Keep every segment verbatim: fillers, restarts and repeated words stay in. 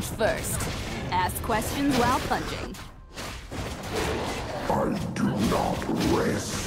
punch first. Ask questions while punching. I do not rest.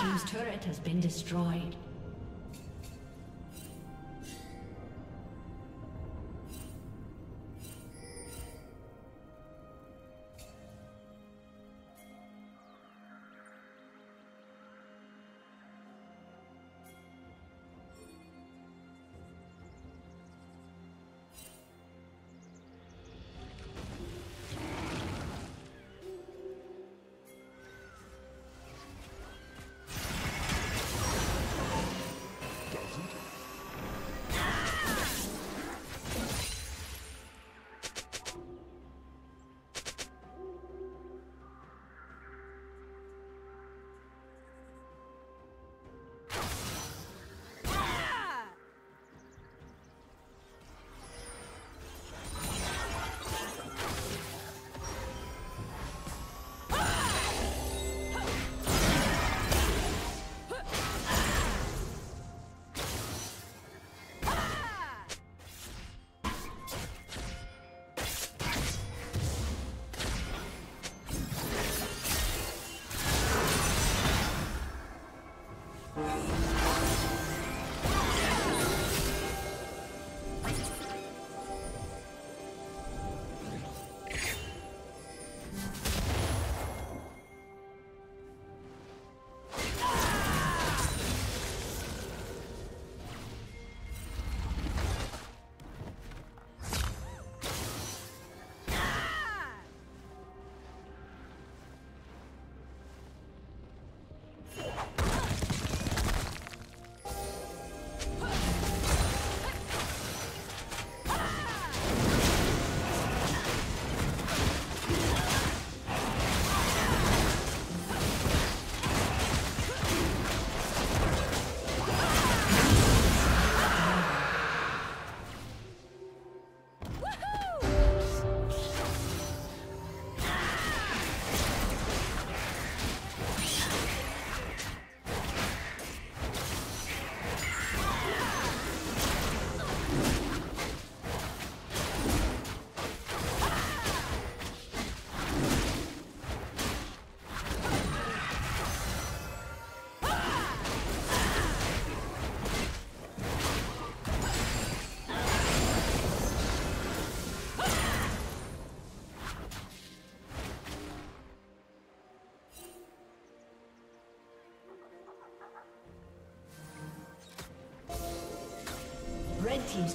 team's turret has been destroyed. Red team's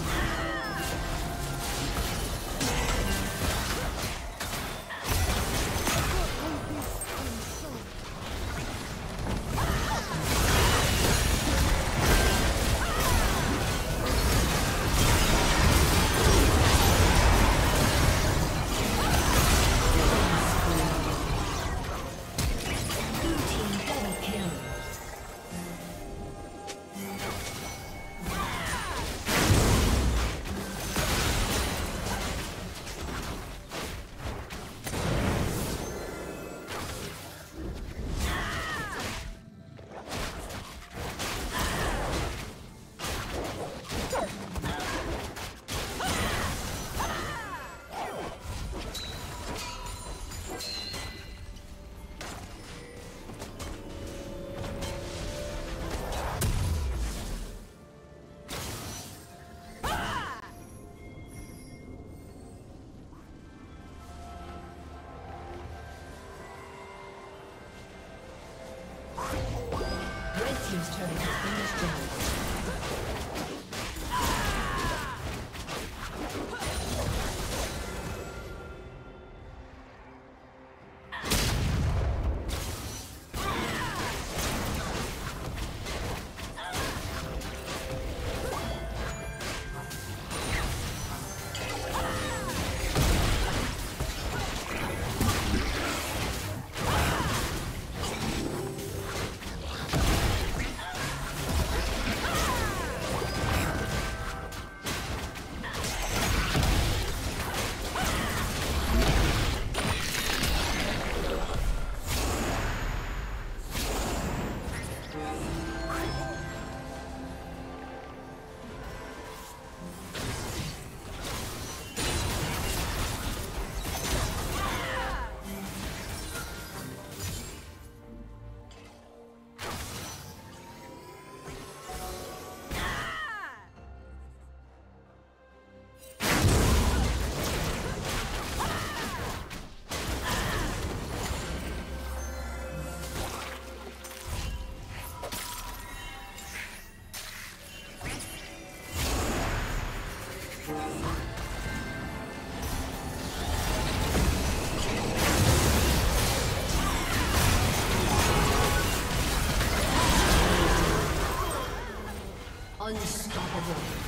Unstoppable.